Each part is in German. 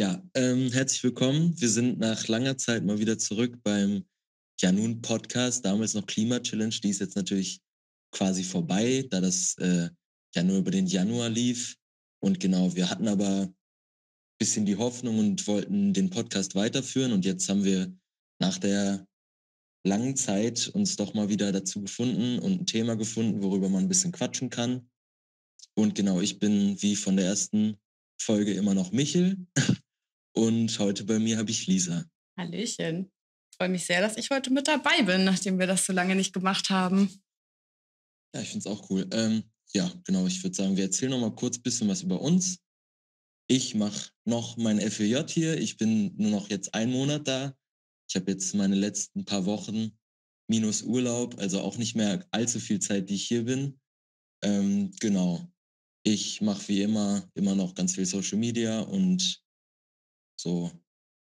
Ja, herzlich willkommen. Wir sind nach langer Zeit mal wieder zurück beim Janun Podcast, damals noch Klima-Challenge. Die ist jetzt natürlich quasi vorbei, da das ja nur über den Januar lief. Und genau, wir hatten aber ein bisschen die Hoffnung und wollten den Podcast weiterführen. Und jetzt haben wir nach der langen Zeit uns doch mal wieder dazu gefunden und ein Thema gefunden, worüber man ein bisschen quatschen kann. Und genau, ich bin wie von der ersten Folge immer noch Michel. Und heute bei mir habe ich Lisa. Hallöchen. Ich freue mich sehr, dass ich heute mit dabei bin, nachdem wir das so lange nicht gemacht haben. Ja, ich finde es auch cool. Ja, genau, ich würde sagen, wir erzählen noch mal kurz ein bisschen was über uns. Ich mache noch mein FEJ hier. Ich bin nur noch jetzt 1 Monat da. Ich habe jetzt meine letzten paar Wochen minus Urlaub, also auch nicht mehr allzu viel Zeit, die ich hier bin. Genau, ich mache wie immer noch ganz viel Social Media und so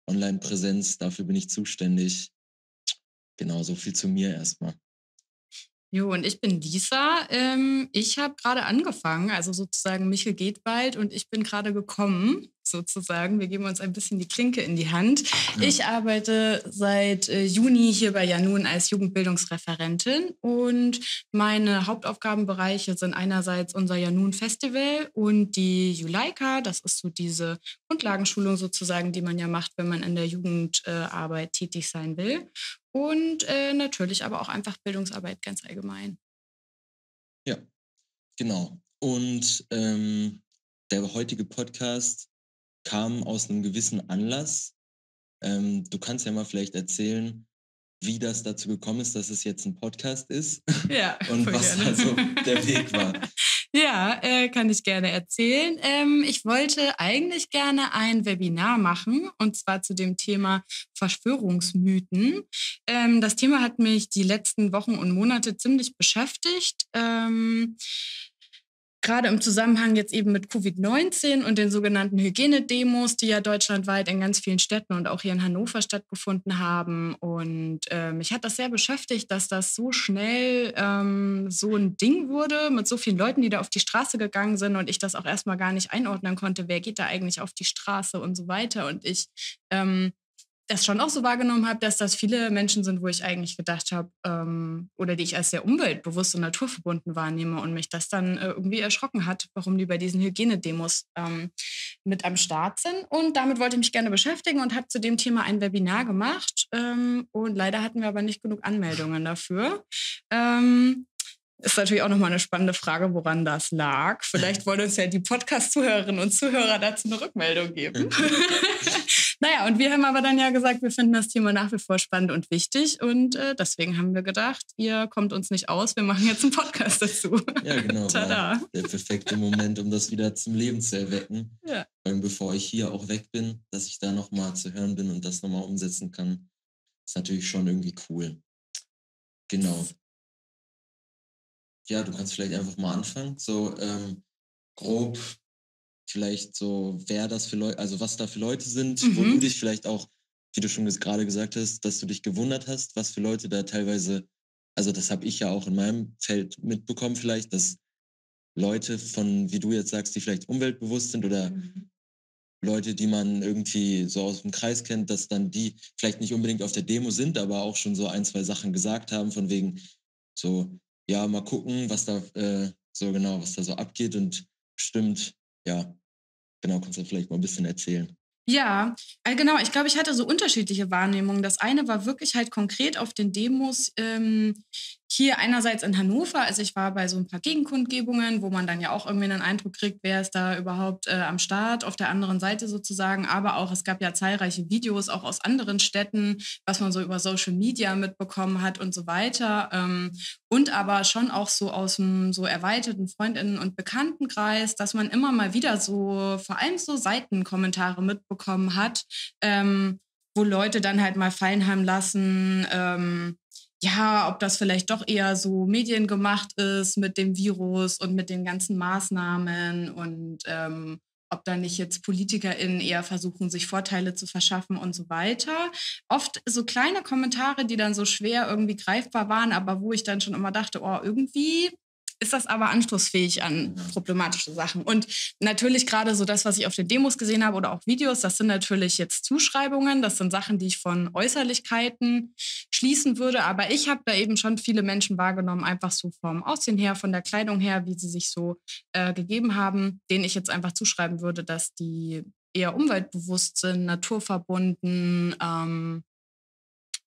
Online-Präsenz, dafür bin ich zuständig. Genau, so viel zu mir erstmal. Jo, und ich bin Lisa. Ich habe gerade angefangen, also sozusagen Michel geht bald und ich bin gerade gekommen, sozusagen. Wir geben uns ein bisschen die Klinke in die Hand. Ja. Ich arbeite seit Juni hier bei Janun als Jugendbildungsreferentin und meine Hauptaufgabenbereiche sind einerseits unser Janun Festival und die Juleika. Das ist so diese Grundlagenschulung sozusagen, die man ja macht, wenn man in der Jugendarbeit tätig sein will. Und natürlich aber auch einfach Bildungsarbeit ganz allgemein. Ja, genau. Und der heutige Podcast kam aus einem gewissen Anlass. Du kannst ja mal vielleicht erzählen, wie das dazu gekommen ist, dass es jetzt ein Podcast ist. Ja, und was gerne. Also der Weg war. Ja, kann ich gerne erzählen. Ich wollte eigentlich gerne ein Webinar machen, und zwar zu dem Thema Verschwörungsmythen. Das Thema hat mich die letzten Wochen und Monate ziemlich beschäftigt. Gerade im Zusammenhang jetzt eben mit Covid-19 und den sogenannten Hygienedemos, die ja deutschlandweit in ganz vielen Städten und auch hier in Hannover stattgefunden haben. Und mich hat das sehr beschäftigt, dass das so schnell so ein Ding wurde mit so vielen Leuten, die da auf die Straße gegangen sind und ich das auch erstmal gar nicht einordnen konnte. Wer geht da eigentlich auf die Straße und so weiter? Und ich das schon auch so wahrgenommen habe, dass das viele Menschen sind, wo ich eigentlich gedacht habe, oder die ich als sehr umweltbewusst und naturverbunden wahrnehme und mich das dann irgendwie erschrocken hat, warum die bei diesen Hygienedemos mit am Start sind. Und damit wollte ich mich gerne beschäftigen und habe zu dem Thema ein Webinar gemacht. Und leider hatten wir aber nicht genug Anmeldungen dafür. Ist natürlich auch nochmal eine spannende Frage, woran das lag. Vielleicht wollen uns ja die Podcast-Zuhörerinnen und Zuhörer dazu eine Rückmeldung geben. Naja, und wir haben aber dann ja gesagt, wir finden das Thema nach wie vor spannend und wichtig. Und deswegen haben wir gedacht, ihr kommt uns nicht aus, wir machen jetzt einen Podcast dazu. Ja, genau. Tada. Der perfekte Moment, um das wieder zum Leben zu erwecken. Ja. Bevor ich hier auch weg bin, dass ich da nochmal zu hören bin und das nochmal umsetzen kann, ist natürlich schon irgendwie cool. Genau. Ja, du kannst vielleicht einfach mal anfangen. So grob. Vielleicht so, wer das für Leute, also was da für Leute sind, wo du dich vielleicht auch, wie du schon gerade gesagt hast, dass du dich gewundert hast, was für Leute da teilweise, also das habe ich ja auch in meinem Feld mitbekommen vielleicht, dass Leute von, wie du jetzt sagst, die vielleicht umweltbewusst sind oder Leute, die man irgendwie so aus dem Kreis kennt, dass dann die vielleicht nicht unbedingt auf der Demo sind, aber auch schon so 1, 2 Sachen gesagt haben, von wegen so, ja, mal gucken, was da was da so abgeht und stimmt. Ja, genau, kannst du vielleicht mal ein bisschen erzählen. Ja, genau, ich glaube, ich hatte so unterschiedliche Wahrnehmungen. Das eine war wirklich halt konkret auf den Demos hier einerseits in Hannover. Also ich war bei so ein paar Gegenkundgebungen, wo man dann ja auch irgendwie einen Eindruck kriegt, wer ist da überhaupt am Start, auf der anderen Seite sozusagen. Aber auch, es gab ja zahlreiche Videos auch aus anderen Städten, was man so über Social Media mitbekommen hat und so weiter. Und aber schon auch so aus dem so erweiterten Freundinnen- und Bekanntenkreis, dass man immer mal wieder so, vor allem so Seitenkommentare mitbekommen hat, wo Leute dann halt mal fallen haben lassen, ja, ob das vielleicht doch eher so mediengemacht ist mit dem Virus und mit den ganzen Maßnahmen und ob da nicht jetzt PolitikerInnen eher versuchen, sich Vorteile zu verschaffen und so weiter. Oft so kleine Kommentare, die dann so schwer irgendwie greifbar waren, aber wo ich dann schon immer dachte, oh, irgendwie ist das aber anschlussfähig an problematische Sachen. Und natürlich gerade so das, was ich auf den Demos gesehen habe oder auch Videos, das sind natürlich jetzt Zuschreibungen, das sind Sachen, die ich von Äußerlichkeiten schließen würde. Aber ich habe da eben schon viele Menschen wahrgenommen, einfach so vom Aussehen her, von der Kleidung her, wie sie sich so gegeben haben, denen ich jetzt einfach zuschreiben würde, dass die eher umweltbewusst sind, naturverbunden,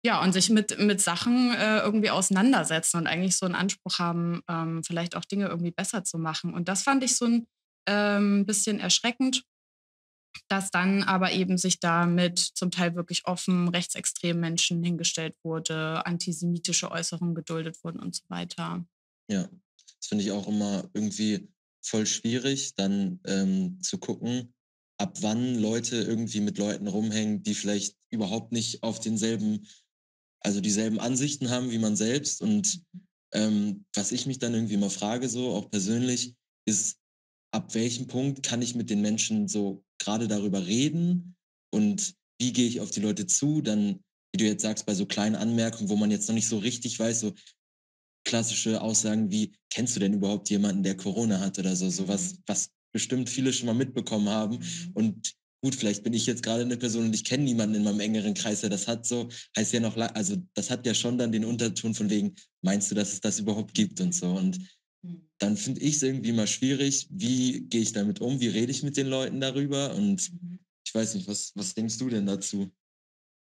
ja, und sich mit Sachen irgendwie auseinandersetzen und eigentlich so einen Anspruch haben, vielleicht auch Dinge irgendwie besser zu machen. Und das fand ich so ein bisschen erschreckend, dass dann aber eben sich damit zum Teil wirklich offen rechtsextremen Menschen hingestellt wurde, antisemitische Äußerungen geduldet wurden und so weiter. Ja, das finde ich auch immer irgendwie voll schwierig, dann zu gucken, ab wann Leute irgendwie mit Leuten rumhängen, die vielleicht überhaupt nicht auf denselben, also dieselben Ansichten haben wie man selbst. Und was ich mich dann irgendwie immer frage, so auch persönlich, ist, ab welchem Punkt kann ich mit den Menschen so gerade darüber reden und wie gehe ich auf die Leute zu? Dann, wie du jetzt sagst, bei so kleinen Anmerkungen, wo man jetzt noch nicht so richtig weiß, so klassische Aussagen wie, kennst du denn überhaupt jemanden, der Corona hat oder so, sowas, was bestimmt viele schon mal mitbekommen haben. Und gut, vielleicht bin ich jetzt gerade eine Person und ich kenne niemanden in meinem engeren Kreis, der das hat, so heißt ja noch, also das hat ja schon dann den Unterton von wegen, meinst du, dass es das überhaupt gibt und so. Und dann finde ich es irgendwie mal schwierig, wie gehe ich damit um, wie rede ich mit den Leuten darüber, und ich weiß nicht, was denkst du denn dazu?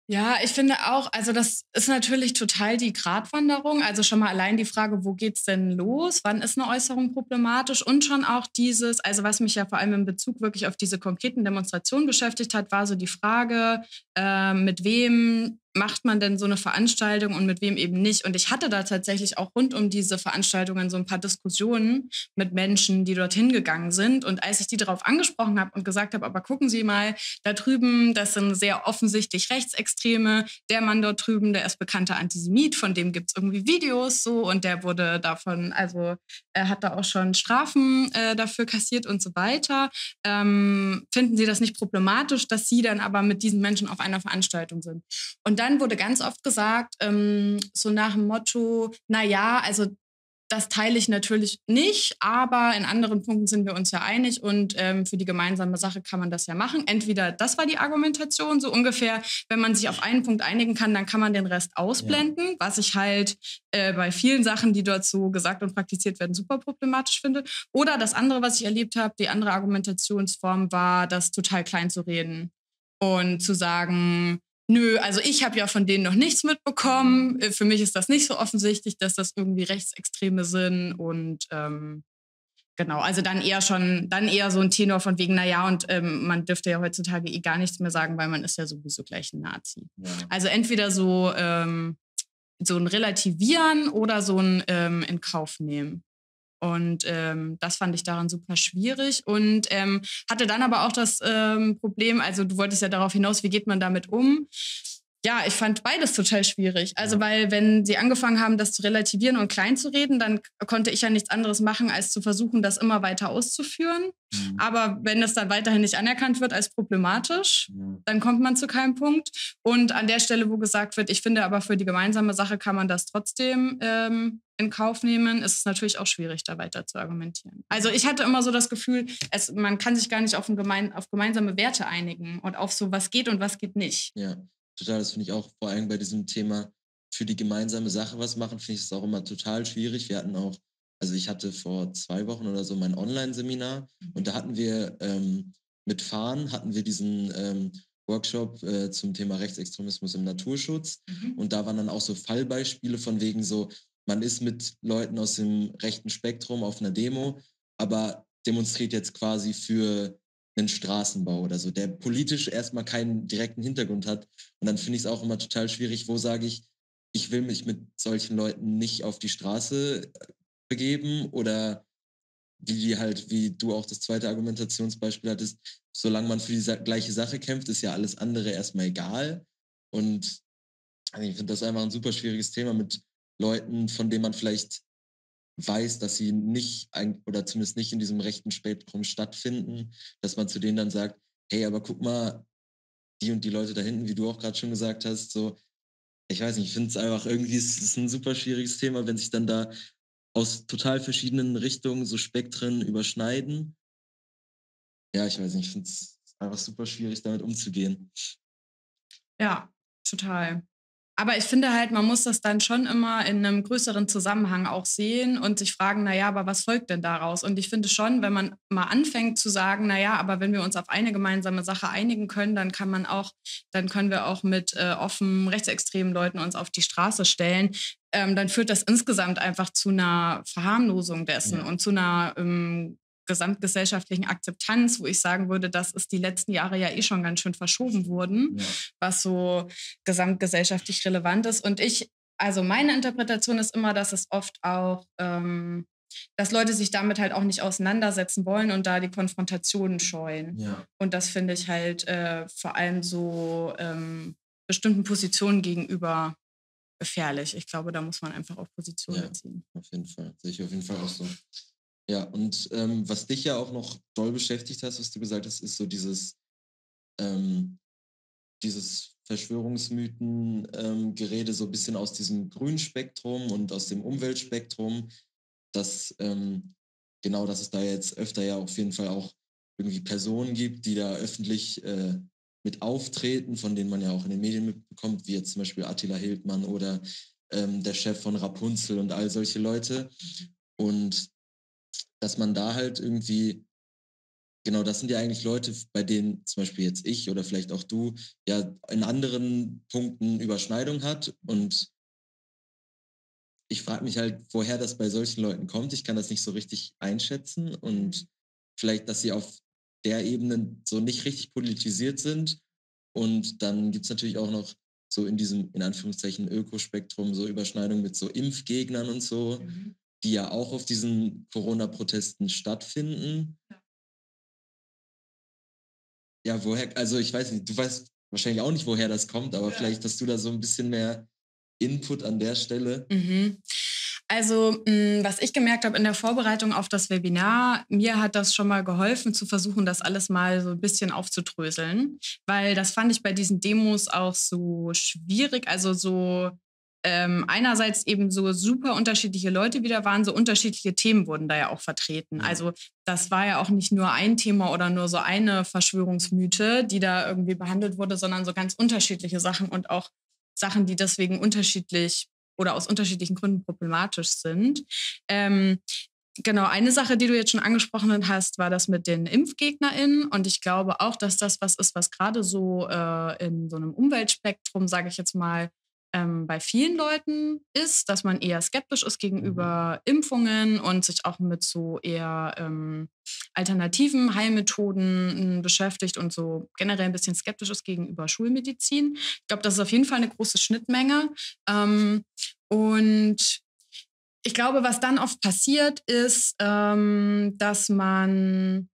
Ja, ich finde auch, also das ist natürlich total die Gratwanderung. Also schon mal allein die Frage, wo geht's denn los? Wann ist eine Äußerung problematisch? Und schon auch dieses, also was mich ja vor allem in Bezug wirklich auf diese konkreten Demonstrationen beschäftigt hat, war so die Frage, mit wem macht man denn so eine Veranstaltung und mit wem eben nicht? Und ich hatte da tatsächlich auch rund um diese Veranstaltungen so ein paar Diskussionen mit Menschen, die dorthin gegangen sind. Und als ich die darauf angesprochen habe und gesagt habe, aber gucken Sie mal, da drüben, das sind sehr offensichtlich Rechtsextreme. Der Mann dort drüben, der ist bekannter Antisemit, von dem gibt es irgendwie Videos so, und der wurde davon, also er hat da auch schon Strafen dafür kassiert und so weiter. Finden Sie das nicht problematisch, dass Sie dann aber mit diesen Menschen auf einer Veranstaltung sind? Und dann wurde ganz oft gesagt, so nach dem Motto, naja, also das teile ich natürlich nicht, aber in anderen Punkten sind wir uns ja einig und für die gemeinsame Sache kann man das ja machen. Entweder, das war die Argumentation, so ungefähr, wenn man sich auf einen Punkt einigen kann, dann kann man den Rest ausblenden, ja. Was ich halt bei vielen Sachen, die dort so gesagt und praktiziert werden, super problematisch finde. Oder das andere, was ich erlebt habe, die andere Argumentationsform war, das total klein zu reden und zu sagen, nö, also ich habe ja von denen noch nichts mitbekommen. Für mich ist das nicht so offensichtlich, dass das irgendwie Rechtsextreme sind. Und genau, also dann eher so ein Tenor von wegen, naja, und man dürfte ja heutzutage gar nichts mehr sagen, weil man ist ja sowieso gleich ein Nazi. Ja. Also entweder so ein Relativieren oder so ein in Kauf nehmen. Und das fand ich daran super schwierig und hatte dann aber auch das Problem, also du wolltest ja darauf hinaus, wie geht man damit um? Ja, ich fand beides total schwierig. Also ja. Weil wenn sie angefangen haben, das zu relativieren und klein zu reden, dann konnte ich ja nichts anderes machen, als zu versuchen, das immer weiter auszuführen. Mhm. Aber wenn das dann weiterhin nicht anerkannt wird als problematisch, ja. Dann kommt man zu keinem Punkt. Und an der Stelle, wo gesagt wird, ich finde aber für die gemeinsame Sache kann man das trotzdem in Kauf nehmen, ist es natürlich auch schwierig, da weiter zu argumentieren. Also ich hatte immer so das Gefühl, man kann sich gar nicht auf gemeinsame Werte einigen und auf so, was geht und was geht nicht. Ja. Total, das finde ich auch vor allem bei diesem Thema für die gemeinsame Sache was machen, finde ich es auch immer total schwierig. Wir hatten auch, also ich hatte vor 2 Wochen oder so mein Online-Seminar und da hatten wir mit Fahren, hatten wir diesen Workshop zum Thema Rechtsextremismus im Naturschutz, und da waren dann auch so Fallbeispiele von wegen so, man ist mit Leuten aus dem rechten Spektrum auf einer Demo, aber demonstriert jetzt quasi für einen Straßenbau oder so, der politisch erstmal keinen direkten Hintergrund hat. Und dann finde ich es auch immer total schwierig, wo sage ich, ich will mich mit solchen Leuten nicht auf die Straße begeben, oder wie du auch das zweite Argumentationsbeispiel hattest, solange man für die gleiche Sache kämpft, ist ja alles andere erstmal egal. Und also ich finde das einfach ein super schwieriges Thema mit Leuten, von denen man vielleicht weiß, dass sie nicht, oder zumindest nicht in diesem rechten Spektrum stattfinden, dass man zu denen dann sagt, hey, aber guck mal, die und die Leute da hinten, wie du auch gerade schon gesagt hast, so, ich weiß nicht, ich finde es einfach irgendwie, es ist ein super schwieriges Thema, wenn sich dann da aus total verschiedenen Richtungen so Spektren überschneiden. Ja, ich weiß nicht, ich finde es einfach super schwierig, damit umzugehen. Ja, total. Aber ich finde halt, man muss das dann schon immer in einem größeren Zusammenhang auch sehen und sich fragen, naja, aber was folgt denn daraus? Und ich finde schon, wenn man mal anfängt zu sagen, naja, aber wenn wir uns auf eine gemeinsame Sache einigen können, dann kann man auch, dann können wir auch mit offen rechtsextremen Leuten uns auf die Straße stellen, dann führt das insgesamt einfach zu einer Verharmlosung dessen und zu einer gesamtgesellschaftlichen Akzeptanz, wo ich sagen würde, das ist die letzten Jahre ja eh schon ganz schön verschoben worden, was so gesamtgesellschaftlich relevant ist. Und also meine Interpretation ist immer, dass es oft auch, dass Leute sich damit halt auch nicht auseinandersetzen wollen und da die Konfrontationen scheuen. Ja. Und das finde ich halt vor allem so bestimmten Positionen gegenüber gefährlich. Ich glaube, da muss man einfach auch Positionen beziehen. Auf jeden Fall. Sehe ich auf jeden Fall auch so. Ja, und was dich ja auch noch doll beschäftigt hast, was du gesagt hast, ist so dieses Verschwörungsmythen-Gerede so ein bisschen aus diesem grünen Spektrum und aus dem Umweltspektrum, dass genau, dass es da jetzt öfter ja auf jeden Fall auch irgendwie Personen gibt, die da öffentlich mit auftreten, von denen man ja auch in den Medien mitbekommt, wie jetzt zum Beispiel Attila Hildmann oder der Chef von Rapunzel und all solche Leute. Und dass man da halt irgendwie, genau, das sind ja eigentlich Leute, bei denen zum Beispiel jetzt ich oder vielleicht auch du ja in anderen Punkten Überschneidung hat. Und ich frage mich halt, woher das bei solchen Leuten kommt. Ich kann das nicht so richtig einschätzen und vielleicht, dass sie auf der Ebene so nicht richtig politisiert sind. Und dann gibt es natürlich auch noch so in diesem, in Anführungszeichen, Ökospektrum so Überschneidung mit so Impfgegnern und so. Mhm. Die ja auch auf diesen Corona-Protesten stattfinden. Ja, woher, also ich weiß nicht, du weißt wahrscheinlich auch nicht, woher das kommt, aber vielleicht hast du da so ein bisschen mehr Input an der Stelle. Mhm. Also, was ich gemerkt habe in der Vorbereitung auf das Webinar, mir hat das schon mal geholfen, zu versuchen, das alles mal so ein bisschen aufzudröseln, weil das fand ich bei diesen Demos auch so schwierig, also so einerseits eben so super unterschiedliche Leute wieder waren, so unterschiedliche Themen wurden da ja auch vertreten. Also das war ja auch nicht nur ein Thema oder nur so eine Verschwörungsmythe, die da irgendwie behandelt wurde, sondern so ganz unterschiedliche Sachen und auch Sachen, die deswegen unterschiedlich oder aus unterschiedlichen Gründen problematisch sind. Genau, eine Sache, die du jetzt schon angesprochen hast, war das mit den ImpfgegnerInnen. Und ich glaube auch, dass das was ist, was gerade so in so einem Umweltspektrum, sage ich jetzt mal, bei vielen Leuten ist, dass man eher skeptisch ist gegenüber Impfungen und sich auch mit so eher alternativen Heilmethoden beschäftigt und so generell ein bisschen skeptisch ist gegenüber Schulmedizin. Ich glaube, das ist auf jeden Fall eine große Schnittmenge. Und ich glaube, was dann oft passiert ist, dass man...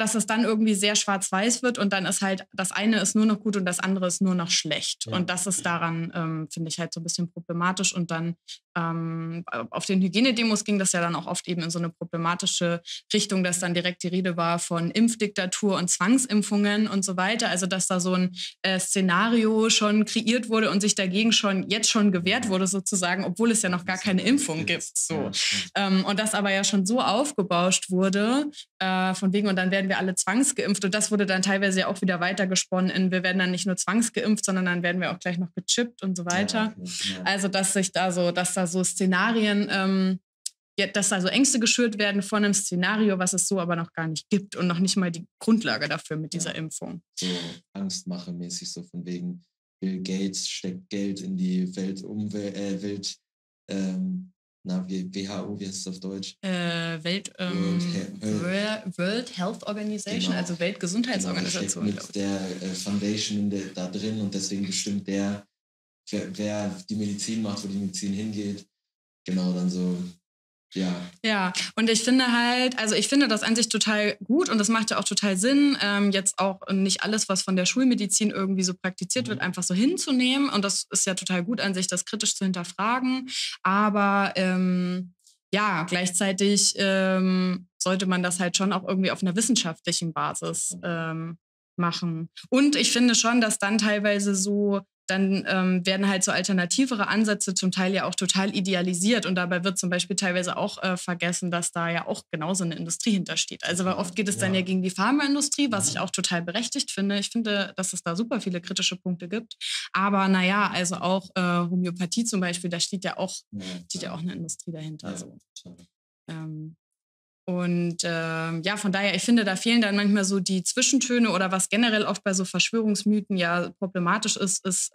dass es dann irgendwie sehr schwarz-weiß wird und dann ist halt, das eine ist nur noch gut und das andere ist nur noch schlecht. Ja. Und das ist daran, finde ich, halt so ein bisschen problematisch. Und dann auf den Hygienedemos ging das ja dann auch oft eben in so eine problematische Richtung, dass dann direkt die Rede war von Impfdiktatur und Zwangsimpfungen und so weiter. Also dass da so ein Szenario schon kreiert wurde und sich dagegen jetzt schon gewehrt wurde sozusagen, obwohl es ja noch gar keine Impfung gibt. So. Und das aber ja schon so aufgebauscht wurde, von wegen, und dann werden wir alle zwangsgeimpft. Und das wurde dann teilweise ja auch wieder weitergesponnen in, wir werden dann nicht nur zwangsgeimpft, sondern dann werden wir auch gleich noch gechippt und so weiter. Ja. Also, dass da so Szenarien, dass da so Ängste geschürt werden von einem Szenario, was es so aber noch gar nicht gibt und noch nicht mal die Grundlage dafür mit dieser Impfung. So angstmachemäßig, so von wegen Bill Gates steckt Geld in die WHO, wie heißt es auf Deutsch? World Health Organization, genau. Also Weltgesundheitsorganisation. Genau, mit der Foundation da drin und deswegen bestimmt wer die Medizin macht, wo die Medizin hingeht. Genau, dann so, Ja, und ich finde halt, also ich finde das an sich total gut und das macht ja auch total Sinn, jetzt auch nicht alles, was von der Schulmedizin irgendwie so praktiziert wird, einfach so hinzunehmen. Und das ist ja total gut an sich, das kritisch zu hinterfragen. Aber gleichzeitig sollte man das halt schon auch irgendwie auf einer wissenschaftlichen Basis machen. Und ich finde schon, dass dann teilweise so dann werden halt so alternativere Ansätze zum Teil ja auch total idealisiert. Und dabei wird zum Beispiel teilweise auch vergessen, dass da ja auch genauso eine Industrie hintersteht. Also weil oft geht es dann ja gegen die Pharmaindustrie, was ich auch total berechtigt finde. Ich finde, dass es da super viele kritische Punkte gibt. Aber naja, also auch Homöopathie zum Beispiel, da steht ja auch eine Industrie dahinter. Ja. So. Und ja, von daher, ich finde, da fehlen dann manchmal so die Zwischentöne, oder was generell oft bei so Verschwörungsmythen ja problematisch ist, ist,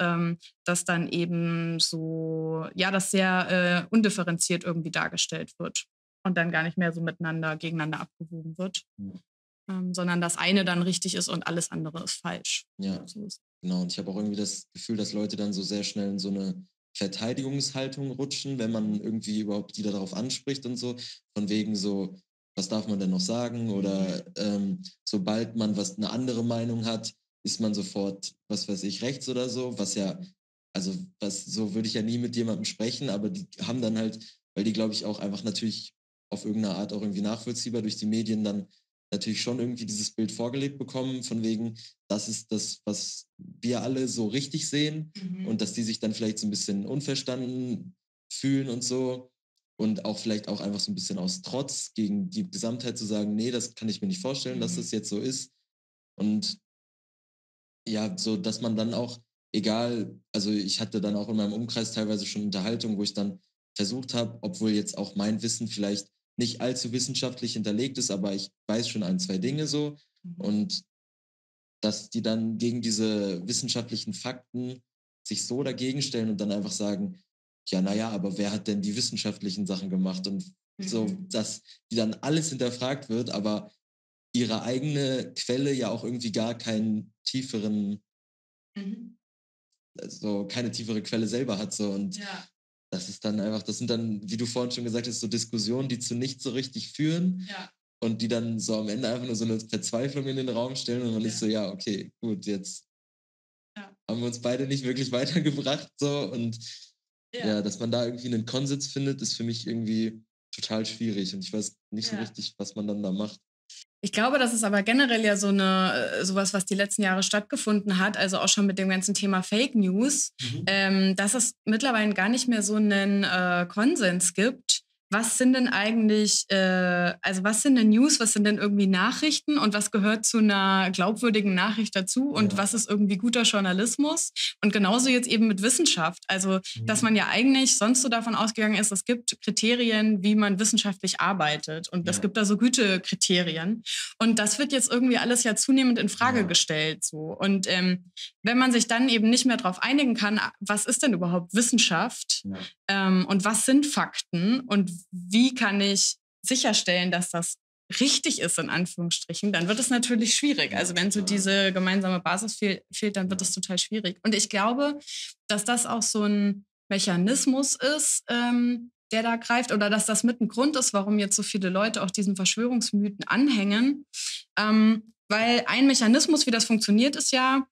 dass dann eben so, ja, das sehr undifferenziert irgendwie dargestellt wird und dann gar nicht mehr so miteinander, gegeneinander abgewogen wird, sondern das eine dann richtig ist und alles andere ist falsch. Ja, so ist. Genau. Und ich habe auch irgendwie das Gefühl, dass Leute dann so sehr schnell in so eine Verteidigungshaltung rutschen, wenn man irgendwie überhaupt die darauf anspricht und so, von wegen so, was darf man denn noch sagen? Oder sobald man eine andere Meinung hat, ist man sofort, was weiß ich, rechts oder so, was ja, also was, so würde ich ja nie mit jemandem sprechen, aber die haben dann halt, weil die, glaube ich, auch einfach natürlich auf irgendeine Art auch irgendwie nachvollziehbar durch die Medien dann natürlich schon irgendwie dieses Bild vorgelegt bekommen, von wegen, das ist das, was wir alle so richtig sehen, und dass die sich dann vielleicht so ein bisschen unverstanden fühlen und so, und auch vielleicht auch einfach so ein bisschen aus Trotz gegen die Gesamtheit zu sagen, nee, das kann ich mir nicht vorstellen, dass das jetzt so ist. Und ja, so, dass man dann auch, egal, also ich hatte dann auch in meinem Umkreis teilweise schon Unterhaltungen, wo ich dann versucht habe, obwohl jetzt auch mein Wissen vielleicht nicht allzu wissenschaftlich hinterlegt ist, aber ich weiß schon ein, zwei Dinge so, und dass die dann gegen diese wissenschaftlichen Fakten sich so dagegen stellen und dann einfach sagen, ja, naja, aber wer hat denn die wissenschaftlichen Sachen gemacht, und so, dass die dann alles hinterfragt wird, aber ihre eigene Quelle ja auch irgendwie gar keinen tieferen, also keine tiefere Quelle selber hat, so, und ja. Das ist dann einfach, das sind dann, wie du vorhin schon gesagt hast, so Diskussionen, die zu nichts so richtig führen, und die dann so am Ende einfach nur so eine Verzweiflung in den Raum stellen, und man ist so, ja, okay, gut, jetzt haben wir uns beide nicht wirklich weitergebracht, so, und ja, dass man da irgendwie einen Konsens findet, ist für mich irgendwie total schwierig, und ich weiß nicht so richtig, was man dann da macht. Ich glaube, das ist aber generell ja sowas, was die letzten Jahre stattgefunden hat, also auch schon mit dem ganzen Thema Fake News, dass es mittlerweile gar nicht mehr so einen Konsens gibt. Was sind denn eigentlich, was sind denn News, was sind denn irgendwie Nachrichten, und was gehört zu einer glaubwürdigen Nachricht dazu, und was ist irgendwie guter Journalismus? Und genauso jetzt eben mit Wissenschaft. Also, dass man ja eigentlich sonst so davon ausgegangen ist, es gibt Kriterien, wie man wissenschaftlich arbeitet, und es gibt da so Gütekriterien. Und das wird jetzt irgendwie alles ja zunehmend in Frage gestellt. So. Und wenn man sich dann eben nicht mehr darauf einigen kann, was ist denn überhaupt Wissenschaft, und was sind Fakten, und wie kann ich sicherstellen, dass das richtig ist, in Anführungsstrichen, dann wird es natürlich schwierig. Also wenn so diese gemeinsame Basis fehlt, dann wird es total schwierig. Und ich glaube, dass das auch so ein Mechanismus ist, der da greift, oder dass das mit ein Grund ist, warum jetzt so viele Leute auch diesen Verschwörungsmythen anhängen. Weil ein Mechanismus, wie das funktioniert, ist ja,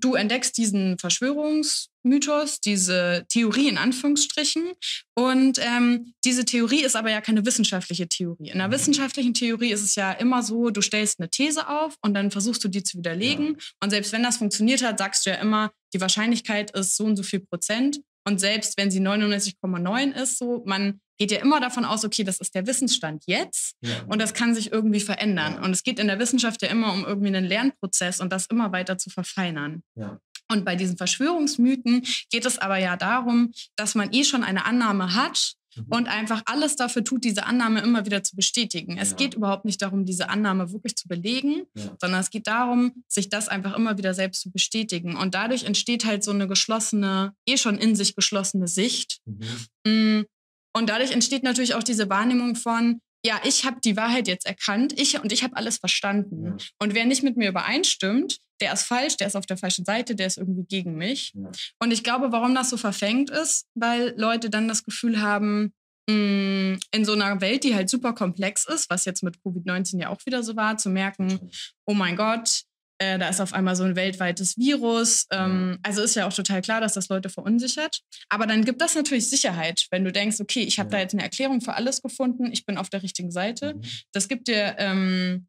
du entdeckst diesen Verschwörungsmythos, diese Theorie in Anführungsstrichen, und diese Theorie ist aber ja keine wissenschaftliche Theorie. In einer wissenschaftlichen Theorie ist es ja immer so, du stellst eine These auf und dann versuchst du die zu widerlegen, und selbst wenn das funktioniert hat, sagst du ja immer, die Wahrscheinlichkeit ist so und so viel Prozent, und selbst wenn sie 99,9 ist, so, man geht ja immer davon aus, okay, das ist der Wissensstand jetzt, und das kann sich irgendwie verändern. Und es geht in der Wissenschaft ja immer um irgendwie einen Lernprozess und das immer weiter zu verfeinern. Ja. Und bei diesen Verschwörungsmythen geht es aber ja darum, dass man schon eine Annahme hat und einfach alles dafür tut, diese Annahme immer wieder zu bestätigen. Es geht überhaupt nicht darum, diese Annahme wirklich zu belegen, sondern es geht darum, sich das einfach immer wieder selbst zu bestätigen. Und dadurch entsteht halt so eine geschlossene, schon in sich geschlossene Sicht. Und dadurch entsteht natürlich auch diese Wahrnehmung von, ja, ich habe die Wahrheit jetzt erkannt, ich habe alles verstanden. Ja. Und wer nicht mit mir übereinstimmt, der ist falsch, der ist auf der falschen Seite, der ist irgendwie gegen mich. Ja. Und ich glaube, warum das so verfängt ist, weil Leute dann das Gefühl haben, in so einer Welt, die halt super komplex ist, was jetzt mit Covid-19 ja auch wieder so war, zu merken, oh mein Gott, da ist auf einmal so ein weltweites Virus. Also ist ja auch total klar, dass das Leute verunsichert. Aber dann gibt das natürlich Sicherheit, wenn du denkst, okay, ich habe da jetzt eine Erklärung für alles gefunden, ich bin auf der richtigen Seite. Das gibt dir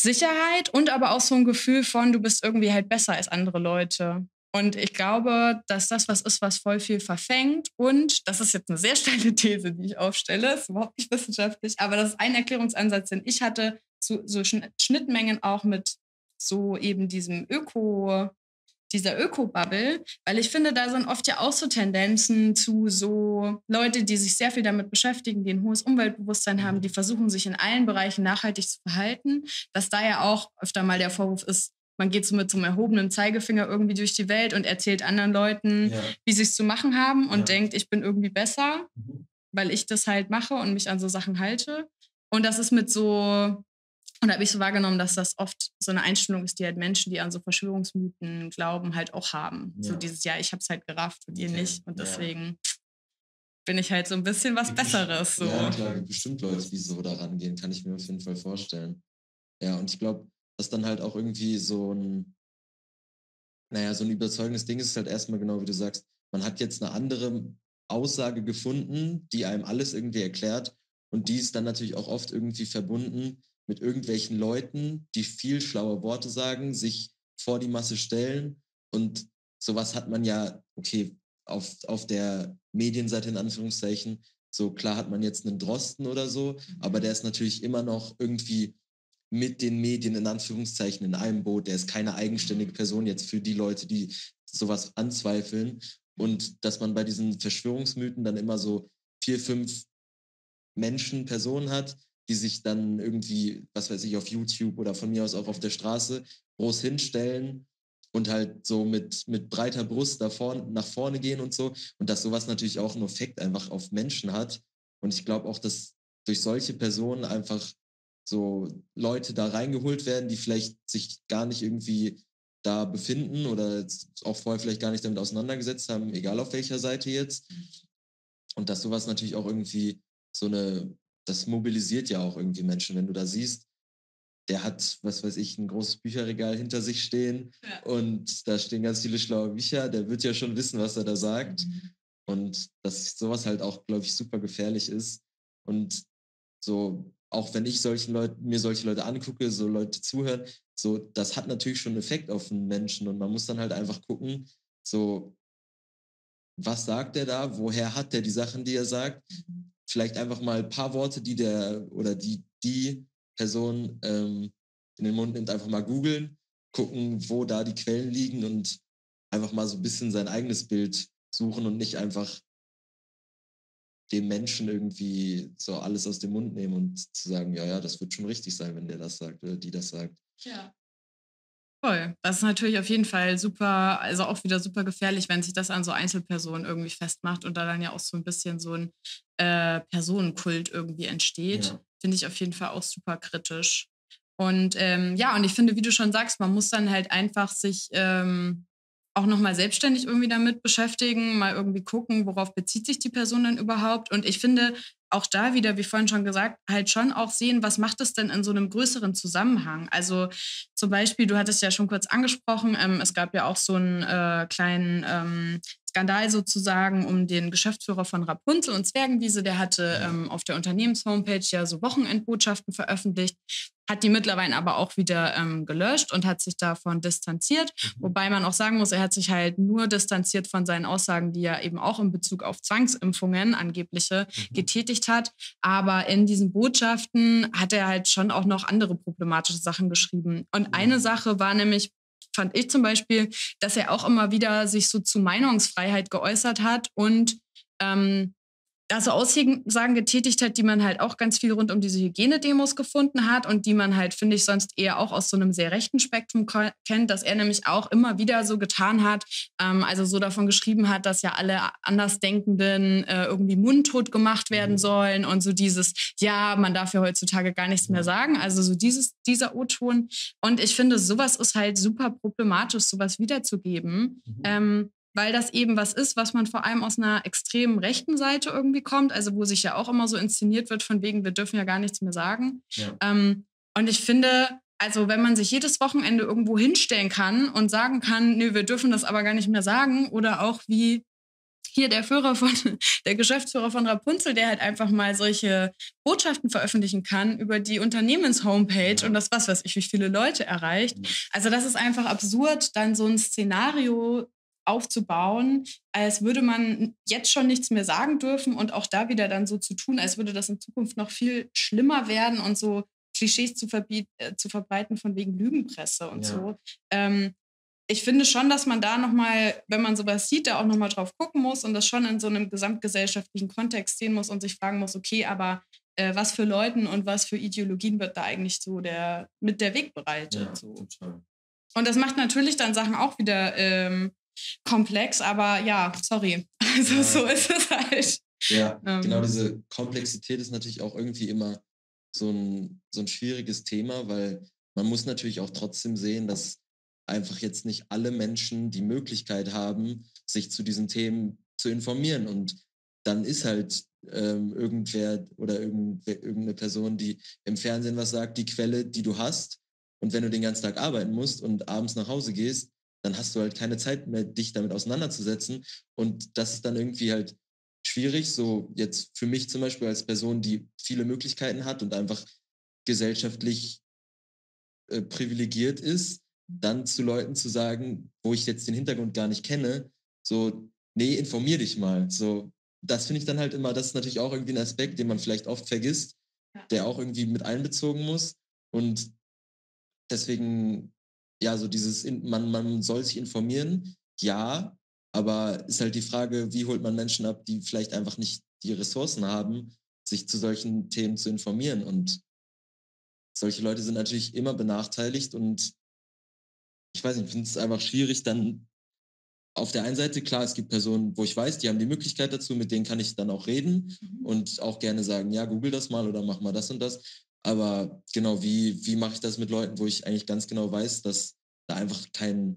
Sicherheit und aber auch so ein Gefühl von, du bist irgendwie halt besser als andere Leute. Und ich glaube, dass das was ist, was voll viel verfängt. Und das ist jetzt eine sehr steile These, die ich aufstelle. Das ist überhaupt nicht wissenschaftlich. Aber das ist ein Erklärungsansatz, den ich hatte. So Schnittmengen auch mit so eben dieser Öko-Bubble. Weil ich finde, da sind oft ja auch so Tendenzen zu so Leute, die sich sehr viel damit beschäftigen, die ein hohes Umweltbewusstsein haben, die versuchen, sich in allen Bereichen nachhaltig zu verhalten. Dass da ja auch öfter mal der Vorwurf ist, man geht so mit so einem erhobenen Zeigefinger irgendwie durch die Welt und erzählt anderen Leuten, wie sie es zu machen haben und denkt, ich bin irgendwie besser, weil ich das halt mache und mich an so Sachen halte. Und das ist mit so, und da habe ich so wahrgenommen, dass das oft so eine Einstellung ist, die halt Menschen, die an so Verschwörungsmythen glauben, halt auch haben. Ja. So dieses, ja, ich habe es halt gerafft und ihr nicht. Und deswegen bin ich halt so ein bisschen was Besseres. So. Ja, klar, bestimmt Leute, die so da rangehen, kann ich mir auf jeden Fall vorstellen. Ja, und ich glaube, was dann halt auch irgendwie so ein überzeugendes Ding ist halt erstmal genau, wie du sagst, man hat jetzt eine andere Aussage gefunden, die einem alles irgendwie erklärt und die ist dann natürlich auch oft irgendwie verbunden mit irgendwelchen Leuten, die viel schlaue Worte sagen, sich vor die Masse stellen und sowas hat man ja, okay, auf der Medienseite in Anführungszeichen, so klar hat man jetzt einen Drosten oder so, aber der ist natürlich immer noch irgendwie mit den Medien in Anführungszeichen in einem Boot. Der ist keine eigenständige Person jetzt für die Leute, die sowas anzweifeln. Und dass man bei diesen Verschwörungsmythen dann immer so 4, 5 Personen hat, die sich dann irgendwie, was weiß ich, auf YouTube oder von mir aus auch auf der Straße groß hinstellen und halt so mit breiter Brust nach vorne gehen und so. Und dass sowas natürlich auch einen Effekt einfach auf Menschen hat. Und ich glaube auch, dass durch solche Personen einfach so Leute da reingeholt werden, die vielleicht sich gar nicht irgendwie da befinden oder auch vorher vielleicht gar nicht damit auseinandergesetzt haben, egal auf welcher Seite jetzt. Und dass sowas natürlich auch irgendwie das mobilisiert ja auch irgendwie Menschen, wenn du da siehst, der hat, was weiß ich, ein großes Bücherregal hinter sich stehen und da stehen ganz viele schlaue Bücher, der wird ja schon wissen, was er da sagt. Und dass sowas halt auch, glaube ich, super gefährlich ist. Und so, auch wenn ich mir solche Leute angucke, so Leute zuhören, so, das hat natürlich schon einen Effekt auf den Menschen und man muss dann halt einfach gucken, so, was sagt der da, woher hat der die Sachen, die er sagt, vielleicht einfach mal ein paar Worte, die der oder die Person in den Mund nimmt, einfach mal googeln, gucken, wo da die Quellen liegen und einfach mal so ein bisschen sein eigenes Bild suchen und nicht einfach dem Menschen irgendwie so alles aus dem Mund nehmen und zu sagen, ja, das wird schon richtig sein, wenn der das sagt oder die das sagt. Ja. Voll. Das ist natürlich auf jeden Fall super, also auch wieder super gefährlich, wenn sich das an so Einzelpersonen irgendwie festmacht und da dann ja auch so ein bisschen so ein Personenkult irgendwie entsteht. Ja. Finde ich auf jeden Fall auch super kritisch. Und und ich finde, wie du schon sagst, man muss dann halt einfach sich auch nochmal selbstständig irgendwie damit beschäftigen, mal irgendwie gucken, worauf bezieht sich die Person denn überhaupt. Und ich finde auch da wieder, wie vorhin schon gesagt, halt schon auch sehen, was macht es denn in so einem größeren Zusammenhang. Also zum Beispiel, du hattest ja schon kurz angesprochen, es gab ja auch so einen kleinen Skandal sozusagen um den Geschäftsführer von Rapunzel und Zwergenwiese. Der hatte auf der Unternehmenshomepage ja so Wochenendbotschaften veröffentlicht, hat die mittlerweile aber auch wieder gelöscht und hat sich davon distanziert. Wobei man auch sagen muss, er hat sich halt nur distanziert von seinen Aussagen, die er eben auch in Bezug auf Zwangsimpfungen angebliche getätigt hat. Aber in diesen Botschaften hat er halt schon auch noch andere problematische Sachen geschrieben. Und eine Sache war nämlich, fand ich zum Beispiel, dass er auch immer wieder sich so zu Meinungsfreiheit geäußert hat und da so Aussagen getätigt hat, die man halt auch ganz viel rund um diese Hygienedemos gefunden hat und die man halt, finde ich, sonst eher auch aus so einem sehr rechten Spektrum kennt, dass er nämlich auch immer wieder so getan hat, also so davon geschrieben hat, dass ja alle Andersdenkenden irgendwie mundtot gemacht werden sollen und so dieses, ja, man darf ja heutzutage gar nichts mehr sagen, also so dieser O-Ton. Und ich finde, sowas ist halt super problematisch, sowas wiederzugeben, weil das eben was ist, was man vor allem aus einer extremen rechten Seite irgendwie kommt, also wo sich ja auch immer so inszeniert wird von wegen, wir dürfen ja gar nichts mehr sagen. Ja. Und ich finde, also wenn man sich jedes Wochenende irgendwo hinstellen kann und sagen kann, nee, wir dürfen das aber gar nicht mehr sagen, oder auch wie hier der Geschäftsführer von Rapunzel, der halt einfach mal solche Botschaften veröffentlichen kann über die Unternehmenshomepage und das, was weiß ich, wie viele Leute erreicht. Also das ist einfach absurd, dann so ein Szenario aufzubauen, als würde man jetzt schon nichts mehr sagen dürfen und auch da wieder dann so zu tun, als würde das in Zukunft noch viel schlimmer werden und so Klischees zu verbreiten von wegen Lügenpresse und so. Ich finde schon, dass man da nochmal, wenn man sowas sieht, da auch nochmal drauf gucken muss und das schon in so einem gesamtgesellschaftlichen Kontext sehen muss und sich fragen muss, okay, aber was für Leuten und was für Ideologien wird da eigentlich so mit der Weg bereitet? Ja, so. Total. Und das macht natürlich dann Sachen auch wieder komplex, aber ja, sorry. Also so ist es halt. Ja, genau, diese Komplexität ist natürlich auch irgendwie immer so ein schwieriges Thema, weil man muss natürlich auch trotzdem sehen, dass einfach jetzt nicht alle Menschen die Möglichkeit haben, sich zu diesen Themen zu informieren. Und dann ist halt irgendwer oder irgendeine Person, die im Fernsehen was sagt, die Quelle, die du hast. Und wenn du den ganzen Tag arbeiten musst und abends nach Hause gehst, dann hast du halt keine Zeit mehr, dich damit auseinanderzusetzen. Und das ist dann irgendwie halt schwierig. So jetzt für mich zum Beispiel als Person, die viele Möglichkeiten hat und einfach gesellschaftlich privilegiert ist, dann zu Leuten zu sagen, wo ich jetzt den Hintergrund gar nicht kenne, so, nee, informier dich mal. So, das finde ich dann halt immer, das ist natürlich auch irgendwie ein Aspekt, den man vielleicht oft vergisst, der auch irgendwie mit einbezogen muss. Und deswegen, ja, so dieses, man soll sich informieren, ja, aber ist halt die Frage, wie holt man Menschen ab, die vielleicht einfach nicht die Ressourcen haben, sich zu solchen Themen zu informieren. Und solche Leute sind natürlich immer benachteiligt und ich weiß nicht, ich finde es einfach schwierig, dann auf der einen Seite, klar, es gibt Personen, wo ich weiß, die haben die Möglichkeit dazu, mit denen kann ich dann auch reden und auch gerne sagen, ja, google das mal oder mach mal das und das. Aber genau, wie mache ich das mit Leuten, wo ich eigentlich ganz genau weiß, dass da einfach keine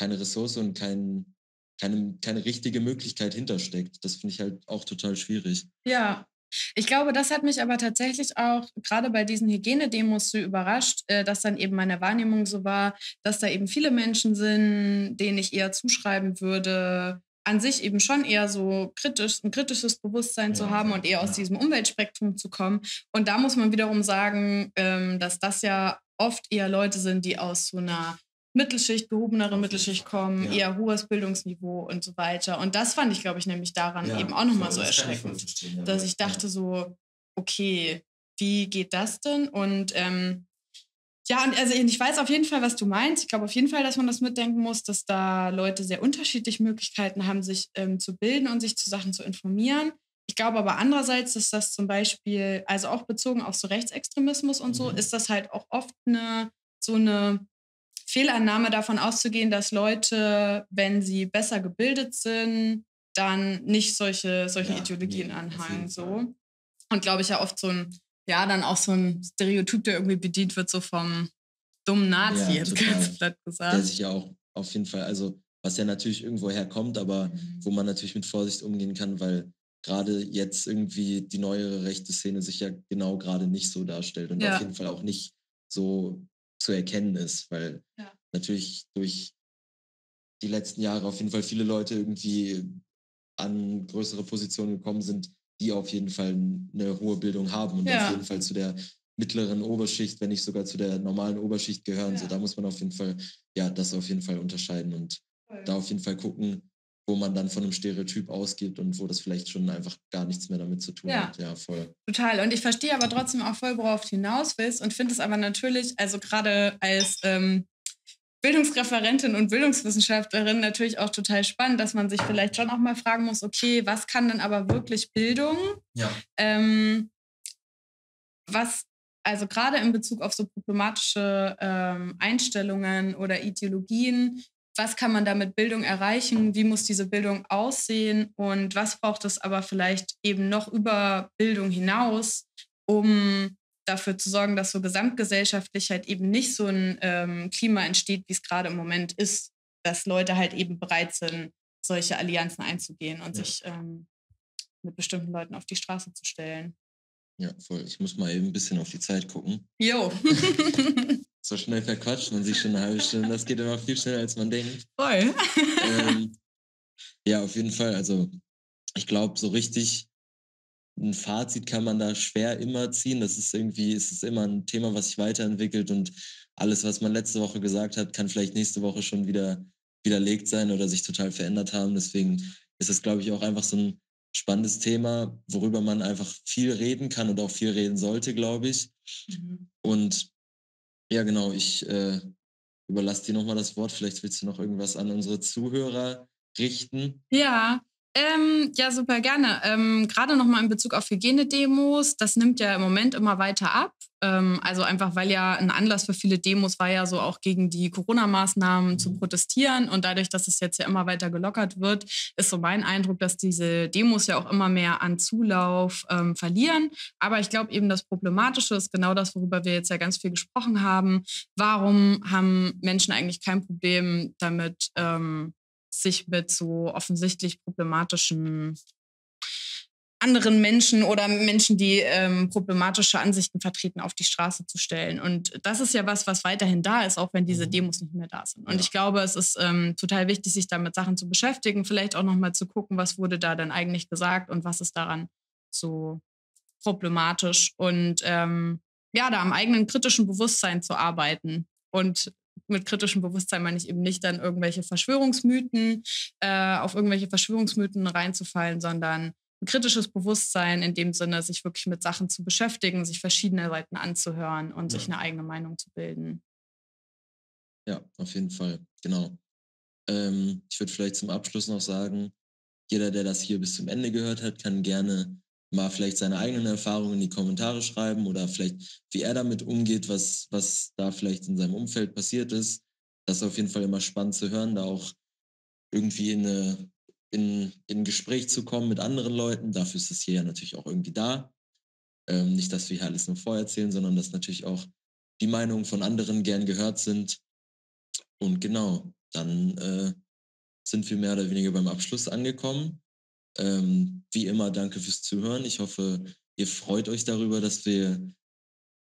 Ressource und keine richtige Möglichkeit hintersteckt. Das finde ich halt auch total schwierig. Ja, ich glaube, das hat mich aber tatsächlich auch gerade bei diesen Hygienedemos so überrascht, dass dann eben meine Wahrnehmung so war, dass da eben viele Menschen sind, denen ich eher zuschreiben würde, an sich eben schon eher so ein kritisches Bewusstsein zu haben und eher aus diesem Umweltspektrum zu kommen. Und da muss man wiederum sagen, dass das ja oft eher Leute sind, die aus so einer Mittelschicht, gehobenere Mittelschicht kommen, eher hohes Bildungsniveau und so weiter. Und das fand ich, glaube ich, nämlich daran eben auch nochmal so erschreckend, dass ich dachte so, okay, wie geht das denn? Und ja, und also ich weiß auf jeden Fall, was du meinst. Ich glaube auf jeden Fall, dass man das mitdenken muss, dass da Leute sehr unterschiedliche Möglichkeiten haben, sich zu bilden und sich zu Sachen zu informieren. Ich glaube aber andererseits, dass das zum Beispiel, also auch bezogen auf so Rechtsextremismus und so, ist das halt auch oft so eine Fehlannahme davon auszugehen, dass Leute, wenn sie besser gebildet sind, dann nicht solche Ideologien anhangen. So. Und glaube ich ja oft dann auch so ein Stereotyp, der irgendwie bedient wird, so vom dummen Nazi, jetzt ganz platt gesagt. Der sich ja auch auf jeden Fall, also was ja natürlich irgendwo herkommt, aber wo man natürlich mit Vorsicht umgehen kann, weil gerade jetzt irgendwie die neuere rechte Szene sich ja genau gerade nicht so darstellt und auf jeden Fall auch nicht so zu erkennen ist, weil natürlich durch die letzten Jahre auf jeden Fall viele Leute irgendwie an größere Positionen gekommen sind, die auf jeden Fall eine hohe Bildung haben und auf jeden Fall zu der mittleren Oberschicht, wenn nicht sogar zu der normalen Oberschicht gehören. So, da muss man auf jeden Fall, das auf jeden Fall unterscheiden und da auf jeden Fall gucken, wo man dann von einem Stereotyp ausgeht und wo das vielleicht schon einfach gar nichts mehr damit zu tun hat. Ja, voll. Total. Und ich verstehe aber trotzdem auch voll, worauf du hinaus willst und finde es aber natürlich, also gerade als Bildungsreferentin und Bildungswissenschaftlerin natürlich auch total spannend, dass man sich vielleicht schon auch mal fragen muss, okay, was kann denn aber wirklich Bildung? Ja. Was, also gerade in Bezug auf so problematische Einstellungen oder Ideologien, was kann man da mit Bildung erreichen? Wie muss diese Bildung aussehen? Und was braucht es aber vielleicht eben noch über Bildung hinaus, um dafür zu sorgen, dass so gesamtgesellschaftlich halt eben nicht so ein Klima entsteht, wie es gerade im Moment ist, dass Leute halt eben bereit sind, solche Allianzen einzugehen und sich mit bestimmten Leuten auf die Straße zu stellen. Ja, voll. Ich muss mal eben ein bisschen auf die Zeit gucken. Jo. So schnell verquatscht man sich schon eine halbe Stunde. Das geht immer viel schneller, als man denkt. Voll. Ja, auf jeden Fall. Also ich glaube, so richtig ein Fazit kann man da schwer immer ziehen. Das ist irgendwie, es ist immer ein Thema, was sich weiterentwickelt und alles, was man letzte Woche gesagt hat, kann vielleicht nächste Woche schon wieder widerlegt sein oder sich total verändert haben. Deswegen ist es, glaube ich, auch einfach so ein spannendes Thema, worüber man einfach viel reden kann und auch viel reden sollte, glaube ich. Mhm. Und ja, genau, ich überlasse dir nochmal das Wort. Vielleicht willst du noch irgendwas an unsere Zuhörer richten. Ja, ja, super gerne. Gerade nochmal in Bezug auf Hygienedemos, das nimmt ja im Moment immer weiter ab. Also einfach, weil ja ein Anlass für viele Demos war ja so auch gegen die Corona-Maßnahmen zu protestieren. Und dadurch, dass es jetzt ja immer weiter gelockert wird, ist so mein Eindruck, dass diese Demos ja auch immer mehr an Zulauf verlieren. Aber ich glaube eben, das Problematische ist genau das, worüber wir jetzt ja ganz viel gesprochen haben. Warum haben Menschen eigentlich kein Problem damit, sich mit so offensichtlich problematischen anderen Menschen oder Menschen, die problematische Ansichten vertreten, auf die Straße zu stellen. Und das ist ja was weiterhin da ist, auch wenn diese Demos nicht mehr da sind. Und ich glaube, es ist total wichtig, sich damit Sachen zu beschäftigen, vielleicht auch nochmal zu gucken, was wurde da denn eigentlich gesagt und was ist daran so problematisch. Und ja, da am eigenen kritischen Bewusstsein zu arbeiten. Und mit kritischem Bewusstsein meine ich eben nicht dann irgendwelche Verschwörungsmythen, auf irgendwelche Verschwörungsmythen reinzufallen, sondern ein kritisches Bewusstsein in dem Sinne, sich wirklich mit Sachen zu beschäftigen, sich verschiedene Seiten anzuhören und sich eine eigene Meinung zu bilden. Ja, auf jeden Fall, genau. Ich würde vielleicht zum Abschluss noch sagen, jeder, der das hier bis zum Ende gehört hat, kann gerne mal vielleicht seine eigenen Erfahrungen in die Kommentare schreiben oder vielleicht, wie er damit umgeht, was da vielleicht in seinem Umfeld passiert ist. Das ist auf jeden Fall immer spannend zu hören, da auch irgendwie in ein Gespräch zu kommen mit anderen Leuten. Dafür ist es hier ja natürlich auch irgendwie da. Nicht, dass wir hier alles nur vorerzählen, sondern dass natürlich auch die Meinungen von anderen gern gehört sind. Und genau, dann sind wir mehr oder weniger beim Abschluss angekommen. Wie immer, danke fürs Zuhören. Ich hoffe, ihr freut euch darüber, dass wir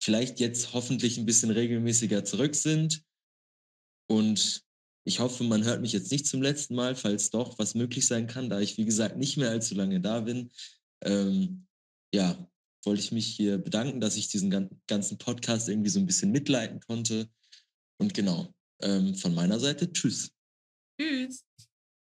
vielleicht jetzt hoffentlich ein bisschen regelmäßiger zurück sind. Und ich hoffe, man hört mich jetzt nicht zum letzten Mal, falls doch, was möglich sein kann, da ich, wie gesagt, nicht mehr allzu lange da bin. Ja, wollte ich mich hier bedanken, dass ich diesen ganzen Podcast irgendwie so ein bisschen mitleiten konnte. Und genau, von meiner Seite, tschüss. Tschüss.